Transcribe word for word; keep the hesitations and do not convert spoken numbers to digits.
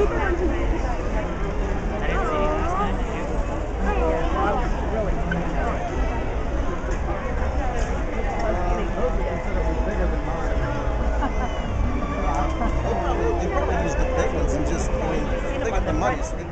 They probably use the big ones and just, I mean, they got the money.